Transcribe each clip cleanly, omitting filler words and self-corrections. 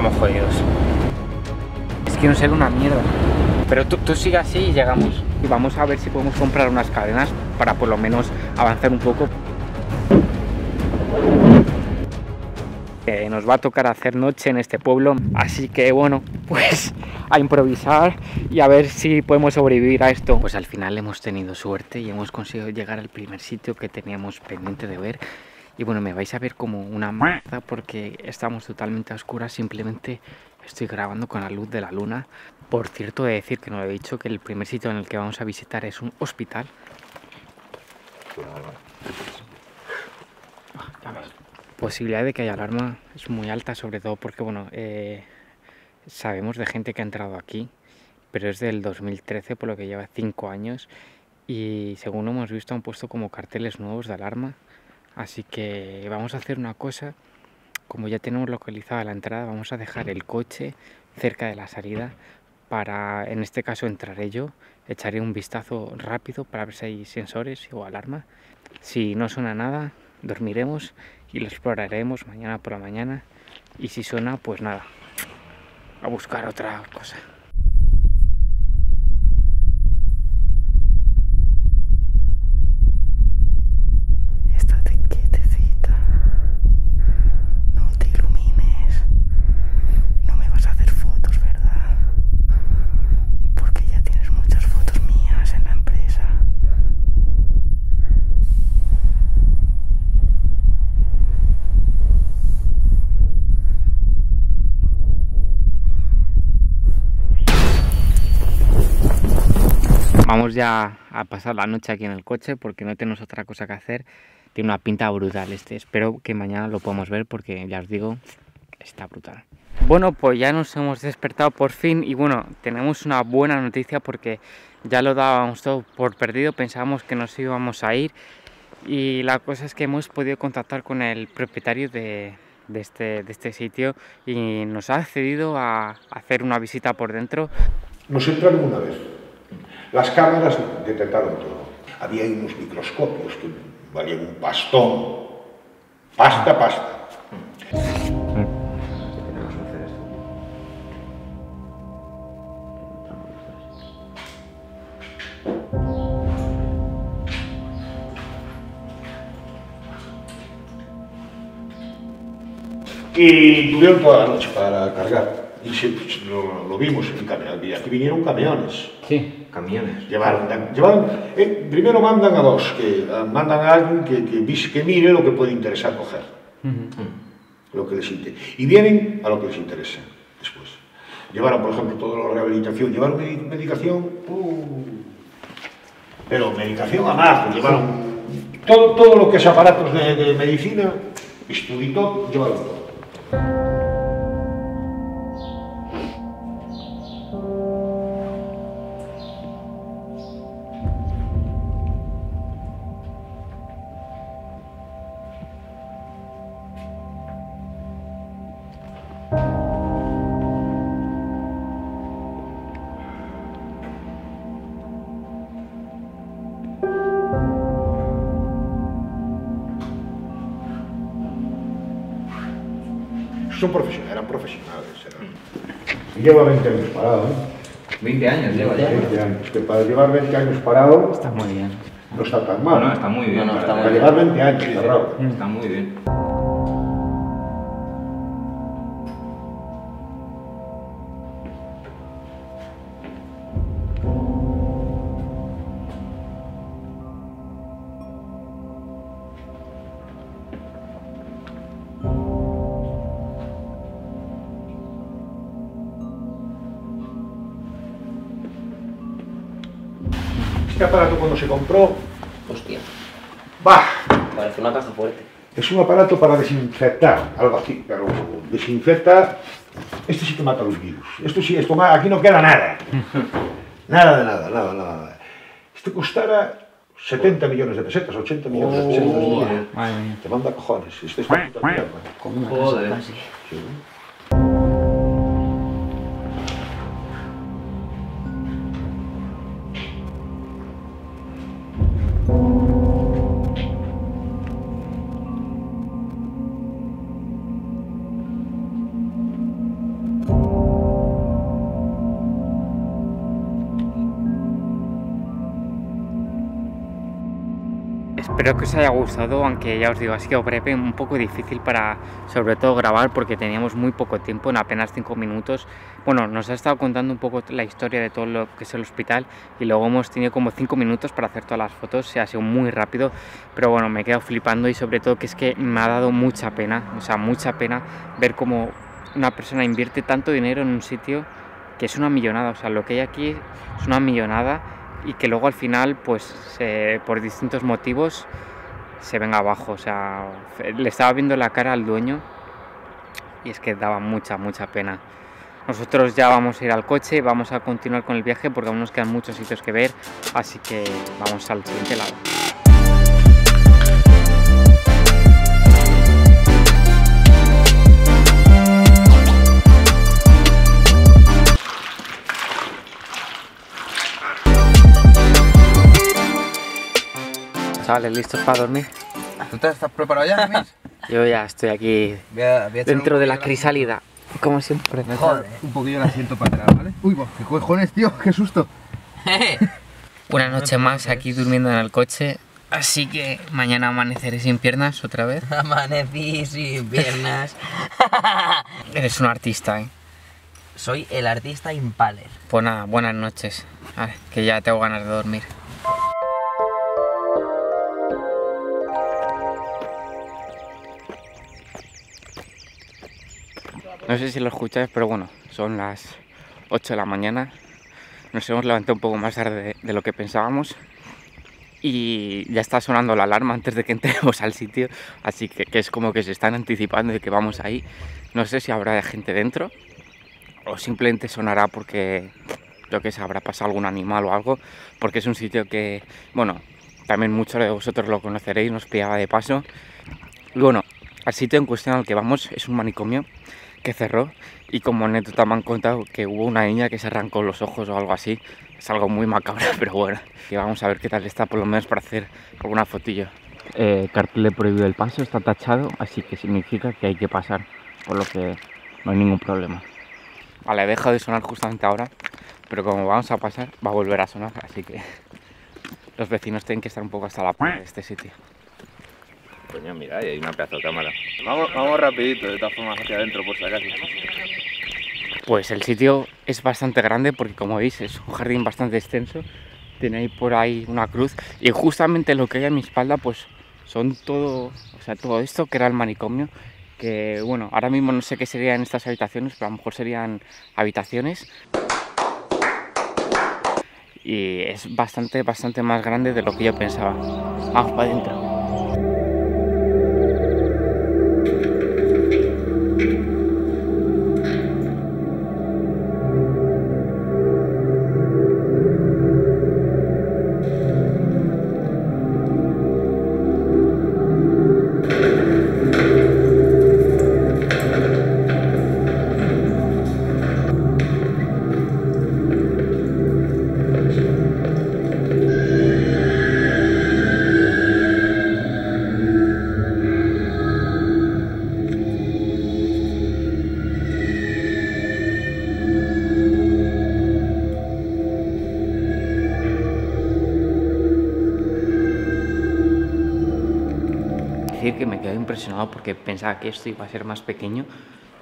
estamos jodidos. Es que no sé, una mierda. Pero tú sigue así y llegamos. Y vamos a ver si podemos comprar unas cadenas para por lo menos avanzar un poco. Nos va a tocar hacer noche en este pueblo, así que bueno, pues a improvisar y a ver si podemos sobrevivir a esto. Pues al final hemos tenido suerte y hemos conseguido llegar al primer sitio que teníamos pendiente de ver. Y bueno, me vais a ver como una mierda porque estamos totalmente a oscuras, simplemente estoy grabando con la luz de la luna. Por cierto, he de decir que no lo he dicho, que el primer sitio en el que vamos a visitar es un hospital. Posibilidad de que haya alarma es muy alta, sobre todo porque, bueno, sabemos de gente que ha entrado aquí, pero es del 2013, por lo que lleva 5 años, y según hemos visto han puesto como carteles nuevos de alarma, así que vamos a hacer una cosa, como ya tenemos localizada la entrada, vamos a dejar el coche cerca de la salida para, en este caso, entraré yo, echaré un vistazo rápido para ver si hay sensores o alarma. Si no suena nada, dormiremos y lo exploraremos mañana por la mañana, y si suena, pues nada, a buscar otra cosa. Estate quietecita, no te ilumines, no me vas a hacer fotos, ¿verdad? Porque ya tienes muchas fotos mías en la empresa. Vamos ya a pasar la noche aquí en el coche porque no tenemos otra cosa que hacer. Tiene una pinta brutal este. Espero que mañana lo podamos ver porque, ya os digo, está brutal. Bueno, pues ya nos hemos despertado por fin y bueno, tenemos una buena noticia porque ya lo dábamos todo por perdido. Pensábamos que nos íbamos a ir y la cosa es que hemos podido contactar con el propietario de este sitio y nos ha cedido a hacer una visita por dentro. ¿Nos entraron una vez? Las cámaras detectaron todo. Había unos microscopios que valían un pastón. Pasta. Y tuvieron toda la noche para cargar. Y sí, lo vimos en camiones. Aquí vinieron camiones. Sí, camiones. Llevaron, primero mandan a dos, mandan a alguien que mire lo que puede interesar coger. Lo que les interesa. Y vienen a lo que les interesa después. Llevaron, por ejemplo, toda la rehabilitación, llevaron medicación, pero medicación a más, llevaron todo lo que es aparatos de medicina, estudito, llevaron todo. Eran profesionales. Lleva 20 años parado, ¿eh? 20 años lleva ya. 20 años, que para llevar 20 años parado... Está muy bien. No está tan mal. No, está muy bien. Para llevar 20 años cerrado. Está muy bien. Este aparato cuando se compró... Hostia. ¡Bah! Parece una caja fuerte. Es un aparato para desinfectar al vacío, pero desinfecta... Este sí que mata los virus. Esto sí, esto aquí no queda nada. Nada. Esto costara 70 millones de pesetas, 80 millones de pesetas. Madre mía. Te manda cojones. Este es una puta mierda. Como una casa casi. Sí. Espero que os haya gustado, aunque ya os digo, ha sido breve, un poco difícil para sobre todo grabar porque teníamos muy poco tiempo, en apenas 5 minutos. Bueno, nos ha estado contando un poco la historia de todo lo que es el hospital y luego hemos tenido como 5 minutos para hacer todas las fotos, se ha sido muy rápido, pero bueno, me he quedado flipando y sobre todo que es que me ha dado mucha pena, o sea, mucha pena ver cómo una persona invierte tanto dinero en un sitio que es una millonada, o sea, lo que hay aquí es una millonada. Y que luego al final, pues por distintos motivos, se venga abajo. O sea, le estaba viendo la cara al dueño y es que daba mucha pena. Nosotros ya vamos a ir al coche, vamos a continuar con el viaje porque aún nos quedan muchos sitios que ver, así que vamos al siguiente lado. Chavales, ¿listos para dormir? ¿Tú te estás preparado ya, Luis? Yo ya estoy aquí dentro de la crisálida, como siempre. Mejor un poquillo el asiento para atrás, ¿vale? Uy, qué cojones, tío, qué susto. Una noche más aquí durmiendo en el coche, así que mañana amaneceré sin piernas otra vez. Amanecí sin piernas. Eres un artista, ¿eh? Soy el artista impaler. Pues nada, buenas noches, a ver, que ya tengo ganas de dormir. No sé si lo escucháis, pero bueno, son las 8 de la mañana. Nos hemos levantado un poco más tarde de lo que pensábamos. Y ya está sonando la alarma antes de que entremos al sitio. Así que es como que se están anticipando de que vamos ahí. No sé si habrá gente dentro o simplemente sonará porque yo que sé, habrá pasado algún animal o algo. Porque es un sitio que, bueno, también muchos de vosotros lo conoceréis, nos pillaba de paso. Y bueno, el sitio en cuestión al que vamos es un manicomio que cerró, y como anécdota me han contado que hubo una niña que se arrancó los ojos o algo así. Es algo muy macabro, pero bueno, que vamos a ver qué tal está, por lo menos para hacer alguna fotillo. Cartel de prohibido el paso, está tachado, así que significa que hay que pasar, por lo que no hay ningún problema. Vale, deja de sonar justamente ahora, pero como vamos a pasar, va a volver a sonar, así que los vecinos tienen que estar un poco hasta la puerta de este sitio. Coño, mira, hay una pedazo de cámara. Vamos rapidito, de todas formas, hacia adentro, por si acaso. Pues el sitio es bastante grande porque, como veis, es un jardín bastante extenso. Tenéis por ahí una cruz. Y justamente lo que hay a mi espalda, pues, son todo... O sea, todo esto que era el manicomio. Que, bueno, ahora mismo no sé qué serían estas habitaciones, pero a lo mejor serían habitaciones. Y es bastante más grande de lo que yo pensaba. Vamos para adentro. Que me quedé impresionado porque pensaba que esto iba a ser más pequeño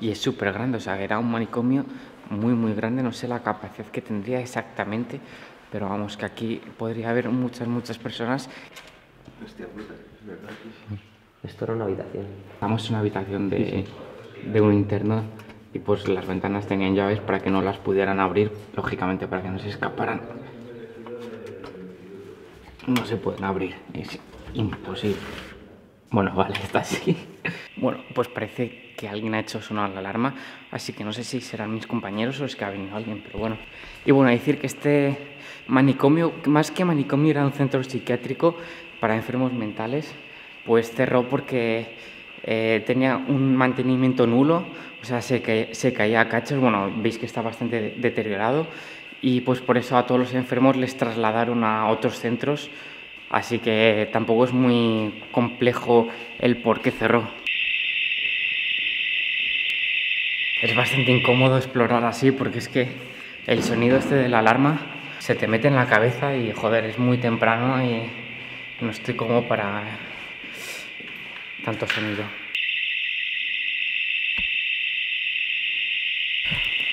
y es súper grande, o sea, era un manicomio muy grande, no sé la capacidad que tendría exactamente, pero vamos, que aquí podría haber muchas personas. Hostia puta, es verdad. Esto era una habitación. Estamos en una habitación de un interno y pues las ventanas tenían llaves para que no las pudieran abrir, lógicamente para que no se escaparan. No se pueden abrir, es imposible. Bueno, vale, está así. Bueno, pues parece que alguien ha hecho sonar la alarma, así que no sé si serán mis compañeros o es que ha venido alguien, pero bueno. Y bueno, decir que este manicomio, más que manicomio, era un centro psiquiátrico para enfermos mentales, pues cerró porque tenía un mantenimiento nulo, o sea, se caía a cachos, bueno, veis que está bastante deteriorado, y pues por eso a todos los enfermos les trasladaron a otros centros. Así que tampoco es muy complejo el por qué cerró. Es bastante incómodo explorar así porque es que el sonido este de la alarma se te mete en la cabeza y joder, es muy temprano y No estoy como para tanto sonido.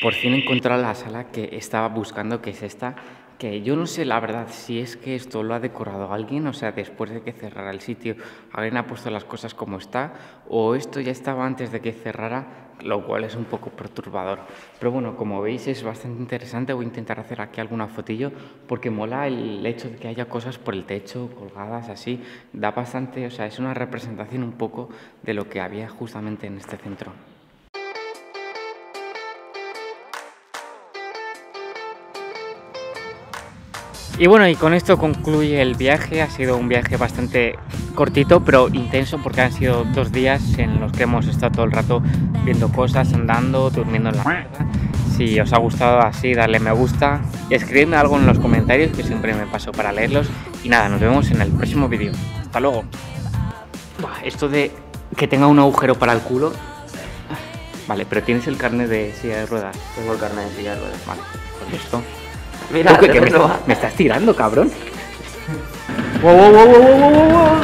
Por fin he encontrado la sala que estaba buscando, que es esta, que yo no sé la verdad si es que esto lo ha decorado alguien, o sea, después de que cerrara el sitio alguien ha puesto las cosas como está, o esto ya estaba antes de que cerrara, lo cual es un poco perturbador. Pero bueno, como veis es bastante interesante, voy a intentar hacer aquí alguna fotillo, porque mola el hecho de que haya cosas por el techo, colgadas, así, da bastante, o sea, es una representación un poco de lo que había justamente en este centro. Y bueno, y con esto concluye el viaje. Ha sido un viaje bastante cortito pero intenso, porque han sido 2 días en los que hemos estado todo el rato viendo cosas, andando, durmiendo en la mierda. Si os ha gustado así, darle me gusta, escribidme algo en los comentarios, que siempre me paso para leerlos. Y nada, nos vemos en el próximo vídeo. Hasta luego. Esto de que tenga un agujero para el culo. Vale, pero tienes el carnet de silla de ruedas. Tengo el carnet de silla de ruedas. Vale, pues esto. Mira, que me estás tirando, cabrón. Wow.